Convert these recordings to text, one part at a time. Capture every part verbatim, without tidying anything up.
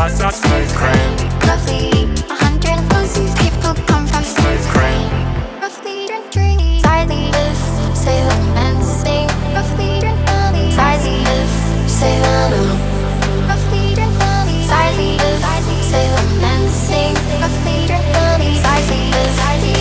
us a slave crane. Roughly a hundred thousand people come from slave crane. Roughly three Sizey is Salem and State. Roughly three money Sizey is Salem. Roughly three money Sizey is Salem and State. Roughly three money Sizey is Sizey.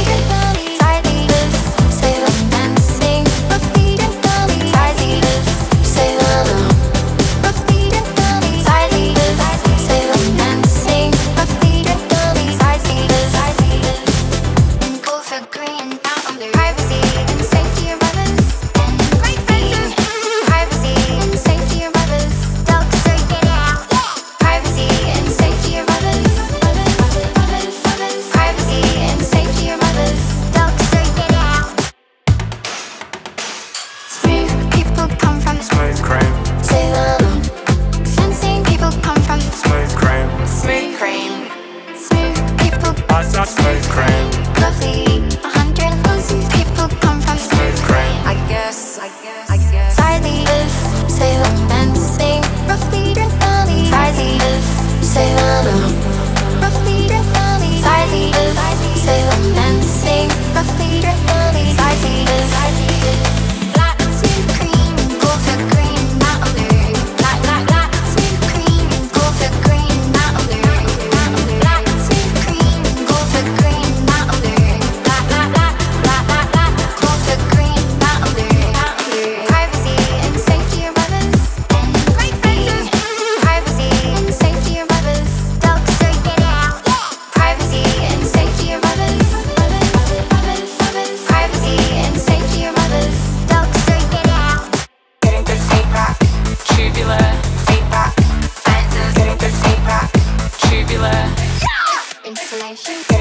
Thank you.